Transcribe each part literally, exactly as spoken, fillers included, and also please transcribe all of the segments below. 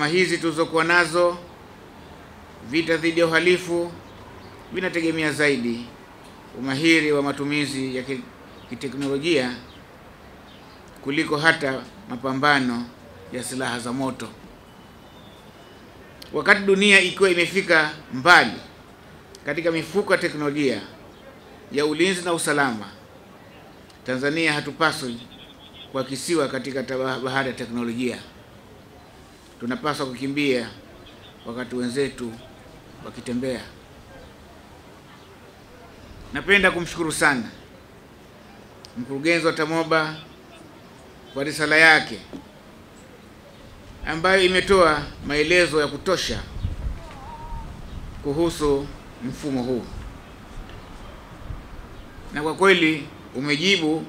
kama hizi tulizokuwa nazo, vita dhidi ya uhalifu, vinategemea zaidi umahiri wa matumizi ya kiteknolojia kuliko hata mapambano ya silaha za moto. Wakati dunia ikiwa imefika mbali katika mifuko ya teknolojia ya ulinzi na usalama, Tanzania hatupaswi kwa kisiwa katika bahari ya teknolojia. Tunapaswa kukimbia wakati wenzetu wakitembea. Napenda kumshukuru sana mkurugenzi wa TAMOBA kwa risala yake ambayo imetoa maelezo ya kutosha kuhusu mfumo huu, na kwa kweli umejibu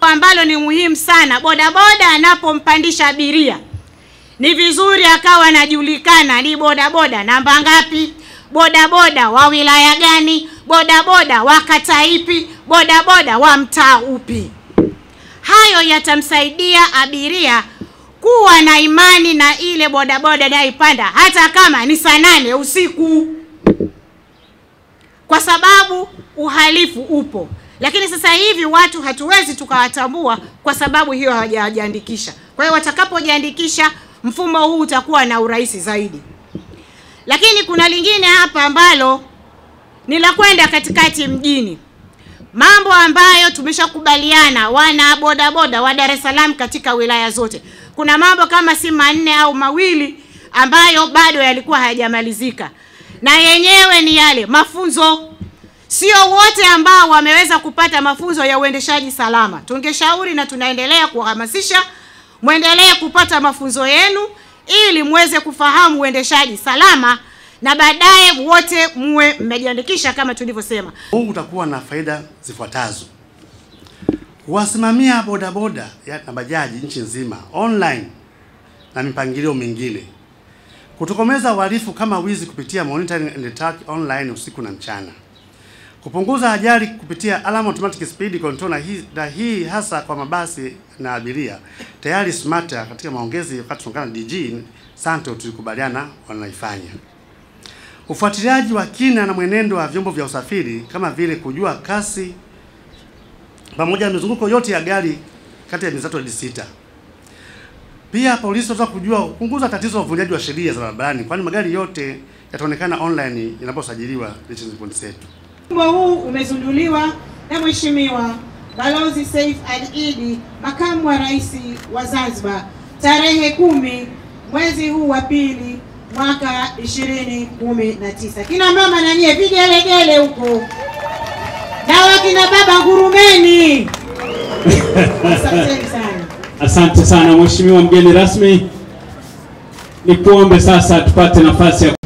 ambalo ni muhimu sana. Boda boda anapompandisha abiria ni vizuri akawa anajulikana ni boda boda namba ngapi, boda boda wa wilaya gani, boda boda wa kata ipi, boda boda wa mtaa upi. Hayo yatamsaidia abiria kuwa na imani na ile boda boda anaipanda hata kama ni saa nane usiku, kwa sababu uhalifu upo. Lakini sasa hivi watu hatuwezi tukawatambua kwa sababu hiyo hawajajiandikisha. Kwa hiyo watakapojiandikisha, mfumo huu utakuwa na urahisi zaidi. Lakini kuna lingine hapa ambalo ni la kwenda katikati mjini. Mambo ambayo tumeshakubaliana wana boda boda wa Dar es Salaam katika wilaya zote. Kuna mambo kama si manne au mawili ambayo bado yalikuwa hayajamalizika. Na yenyewe ni yale mafunzo. Sio wote ambao wameweza kupata mafunzo ya uendeshaji salama. Tungeshauri na tunaendelea kuhamasisha, muendelee kupata mafunzo yenu ili muweze kufahamu uendeshaji salama na baadaye wote muwe mmejiandikisha kama tulivyosema. Huu utakuwa na faida zifuatazo. Kuwasimamia boda boda na bajaji nchi nzima online na mipangilio mingine. Kutokomeza uhalifu kama wizi kupitia monitoring and attack online usiku na mchana. Kupunguza ajali kupitia alarm automatic speed control, na hii, na hii hasa kwa mabasi na abiria. Tayari SMARTA katika maongezi wakati tunaungana D J Santo tulikubaliana wanaifanya. Ufuatiliaji wa kina na mwenendo wa vyombo vya usafiri kama vile kujua kasi pamoja na mizunguko yote ya gari kati ya mizato hadi sita. Pia polisi wataka kujua kupunguza tatizo la uvunjaji wa sheria za barabarani, kwani magari yote yataonekana online yanaposajiliwa license plate zetu. Mfumo huu umezinduliwa na Mheshimiwa Balozi Saif Al-Idi, Makamu wa Rais wa Zanzibar, tarehe kumi mwezi huu wa pili mwaka ishirini kumi na tisa. Kina mama na nyie vigelegele huko. Na wakina baba ngurumeni. Asante sana. Asante sana Mheshimiwa mgeni rasmi. Nikuombe sasa tupate nafasi ya